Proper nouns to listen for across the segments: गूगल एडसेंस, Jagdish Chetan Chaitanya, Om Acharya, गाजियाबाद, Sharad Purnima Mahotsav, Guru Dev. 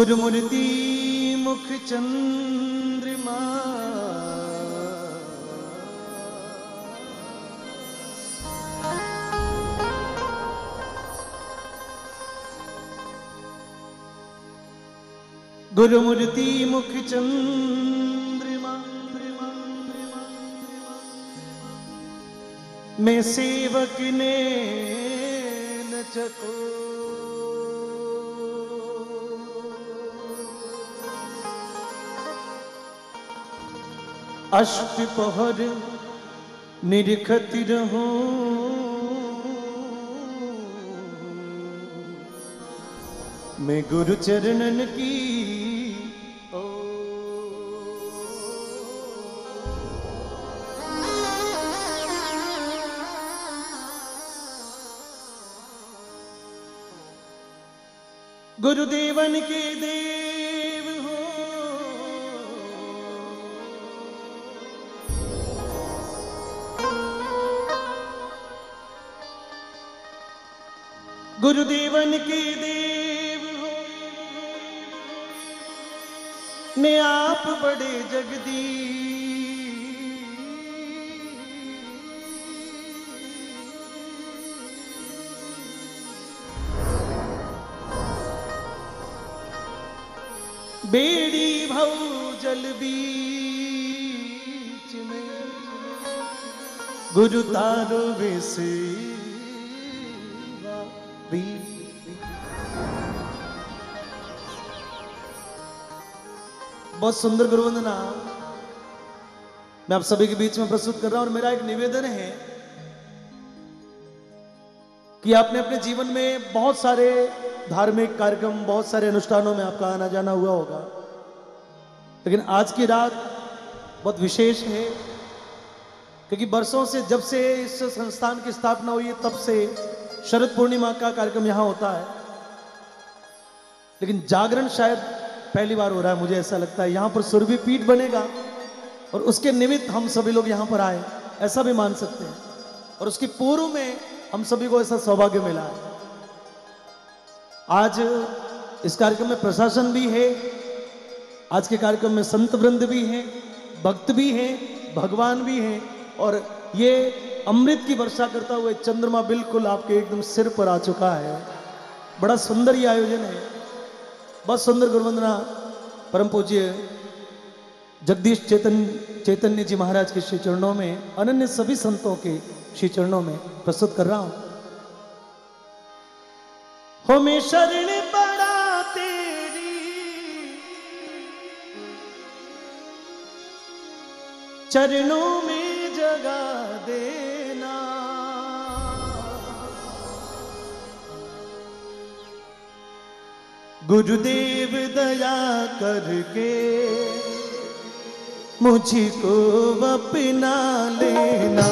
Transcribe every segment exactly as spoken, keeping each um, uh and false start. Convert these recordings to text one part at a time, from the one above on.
गुरुमूर्ति मुख चंद्रमा गुरुमूर्ति मुख चंद्रमा मैं सेवक ने नचको अष्ट पहर निरखत रहो मैं गुरु चरणन की ओ गुरुदेवन के देव गुरुदेवन के देव हो मैं आप बड़े जगदीश बेड़ी भव जल बीच में गुरु तारो वैसे बहुत सुंदर गुरुवंदना मैं आप सभी के बीच में प्रस्तुत कर रहा हूं और मेरा एक निवेदन है कि आपने अपने जीवन में बहुत सारे धार्मिक कार्यक्रम बहुत सारे अनुष्ठानों में आपका आना जाना हुआ होगा, लेकिन आज की रात बहुत विशेष है क्योंकि बरसों से जब से इस संस्थान की स्थापना हुई है तब से शरद पूर्णिमा का कार्यक्रम यहां होता है, लेकिन जागरण शायद पहली बार हो रहा है। मुझे ऐसा लगता है यहां पर सुरभि पीठ बनेगा और उसके निमित्त हम सभी लोग यहां पर आए, ऐसा भी मान सकते हैं, और उसके पूर्व में हम सभी को ऐसा सौभाग्य मिला है। आज इस कार्यक्रम में प्रशासन भी है, आज के कार्यक्रम में संत वृंद भी है, भक्त भी है, भगवान भी है, और ये अमृत की वर्षा करता हुआ चंद्रमा बिल्कुल आपके एकदम सिर पर आ चुका है। बड़ा सुंदर ये आयोजन है, बहुत सुंदर गुरुवंदना। परम पूज्य जगदीश चेतन चैतन्य जी महाराज के श्री चरणों में, अनन्य सभी संतों के श्री चरणों में प्रस्तुत कर रहा हूं। हमें शरण पड़ा तेरी, चरणों में जगा देना। गुरुदेव दया करके मुझको अपना लेना।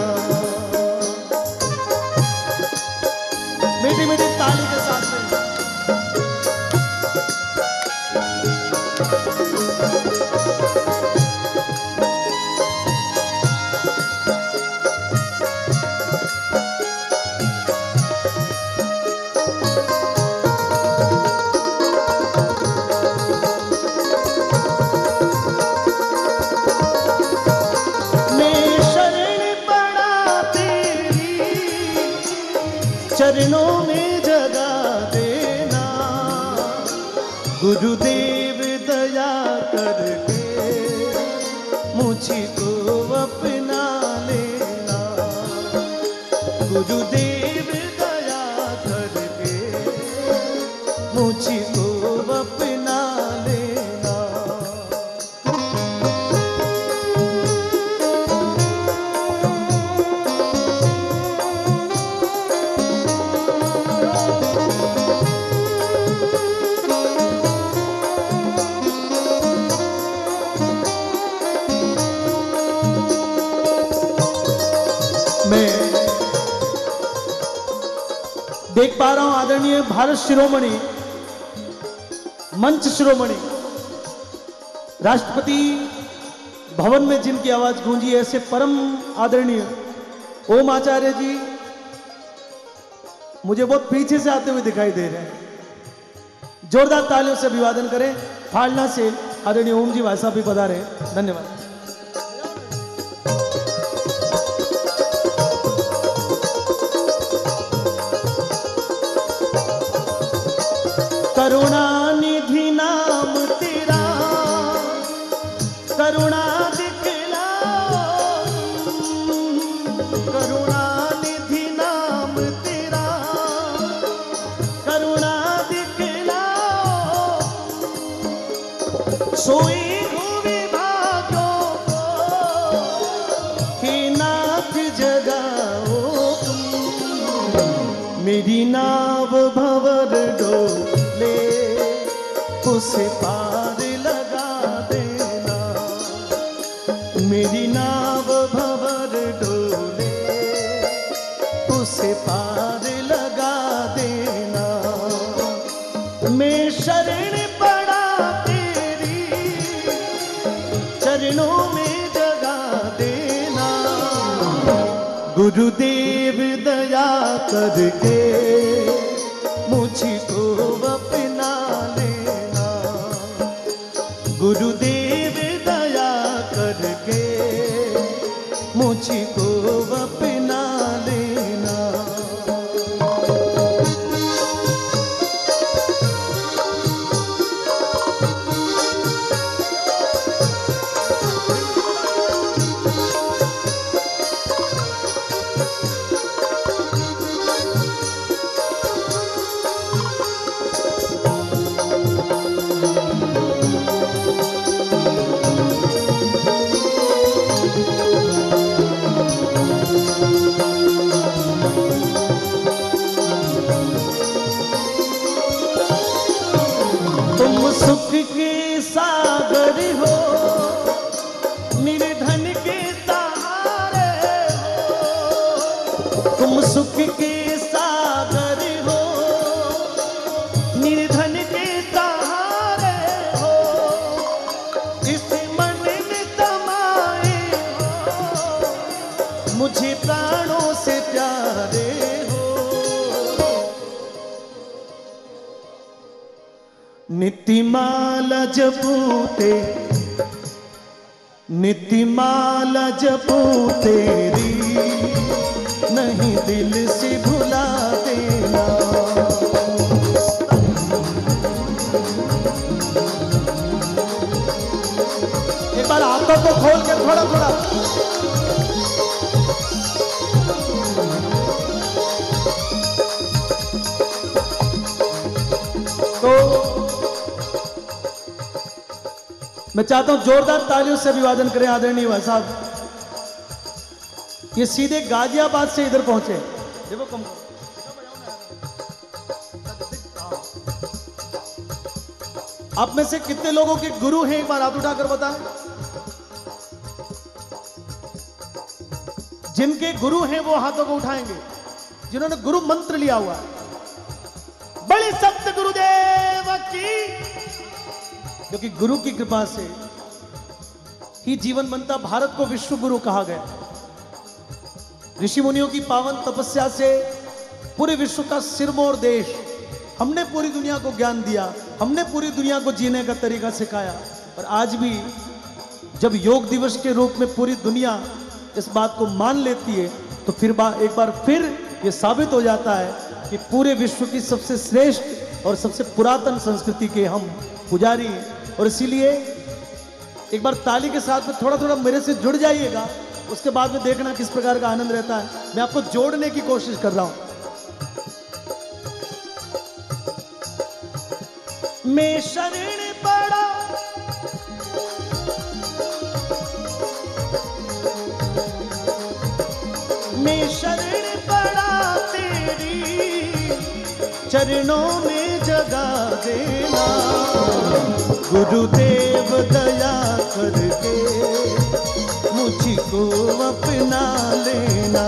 मीठी मीठी ताली के साथ चरणों में जगा देना। गुरुदेव दया करके मुझको अपना लेना। गुरुदेव दया करके मुझको अपना लेना। देख पा रहा हूं आदरणीय भारत शिरोमणि, मंच शिरोमणि, राष्ट्रपति भवन में जिनकी आवाज गूंजी, ऐसे परम आदरणीय ओम आचार्य जी मुझे बहुत पीछे से आते हुए दिखाई दे रहे हैं। जोरदार तालियों से अभिवादन करें। फाड़ना से आदरणीय ओम जी भाई साहब भी पधारे हैं। धन्यवाद। करुणा निधि नाम तेरा, करुणा दिखलाओ। करुणा निधि नाम तेरा, करुणा दिखलाओ। सोई हुई भागों को हे नाथ जगाओ। मेरी नाव भंवर डो उसे पार लगा देना। मेरी नाव भंवर डोले उसे पार लगा देना। मैं शरण पड़ा तेरी, चरणों में जगा देना। गुरुदेव दया करके मुझको अपना लेना। गुरुदेव दया करके मुझको अपना लेना। तुम सुख के सागर हो, निर्धन के सहारे हो। इस मन में तमाए हो, मुझे प्राणों से प्यारे हो। नित्यमाला जपूते, नित्यमाला जपू तेरी, नहीं दिल से भुला देना। एक बार हाथों को खोल के थोड़ा थोड़ा मैं चाहता हूं जोरदार तालियों से अभिवादन करें आदरणीय भाई साहब। ये सीधे गाजियाबाद से इधर पहुंचे। देखो कम आप में से कितने लोगों के गुरु हैं, एक बार हाथ उठाकर बताएं। जिनके गुरु हैं वो हाथों को उठाएंगे, जिन्होंने गुरु मंत्र लिया हुआ है। बड़े सत्य गुरुदेव की, क्योंकि गुरु की कृपा से ही जीवन बनता। भारत को विश्व गुरु कहा गया। ऋषि मुनियों की पावन तपस्या से पूरे विश्व का सिरमौर देश, हमने पूरी दुनिया को ज्ञान दिया, हमने पूरी दुनिया को जीने का तरीका सिखाया। और आज भी जब योग दिवस के रूप में पूरी दुनिया इस बात को मान लेती है, तो फिर बा, एक बार फिर ये साबित हो जाता है कि पूरे विश्व की सबसे श्रेष्ठ और सबसे पुरातन संस्कृति के हम पुजारी हैं। और इसीलिए एक बार ताली के साथ में थोड़ा थोड़ा मेरे से जुड़ जाइएगा, उसके बाद में देखना किस प्रकार का आनंद रहता है। मैं आपको जोड़ने की कोशिश कर रहा हूँ। मैं शरण पड़ा मैं शरण पड़ा तेरी चरणों में जगा देना। गुरुदेव दया करके मुझको अपना लेना।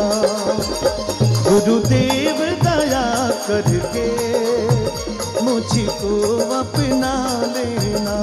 गुरुदेव दया करके मुझको अपना लेना।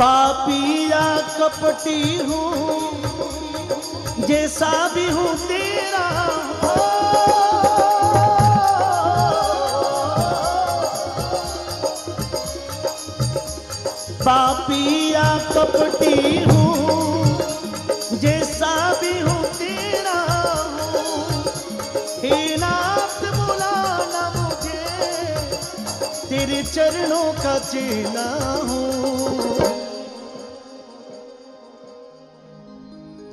पापिया कपटी हूँ, जैसा भी हूँ तेरा हो। पापिया कपटी हूँ, जैसा भी हूँ तेरा हो। हे नाथ बुलाना मुझे, तेरे चरणों का चेला हूँ।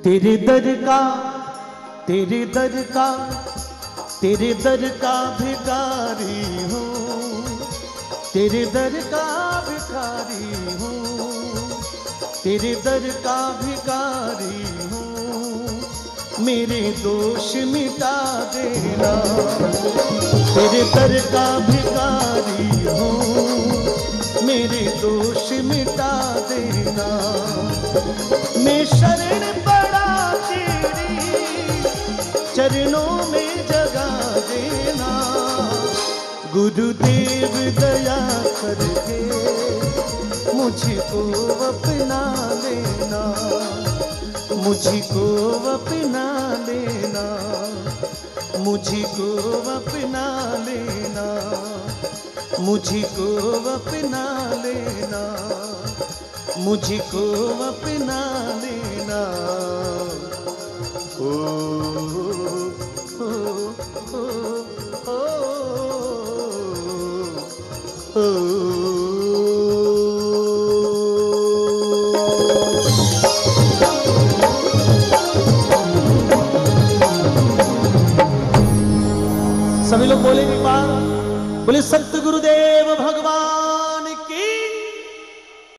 तेरे दर का तेरे दर का तेरे दर का भिखारी हूँ। तेरे दर का भिखारी हूँ। तेरे दर का भिखारी हूँ। मेरे दोष मिटा देना। तेरे दर का भिखारी हूँ। मेरे दोष मिटा देना। मैं शरण चरणों में जगा देना। गुरुदेव दया करके मुझको अपना लेना। मुझको अपना लेना। मुझको अपना लेना। मुझको अपना लेना। मुझको अपना लेना। ओ सभी लोग बोले नहीं पा बोले सत्य गुरुदेव भगवान।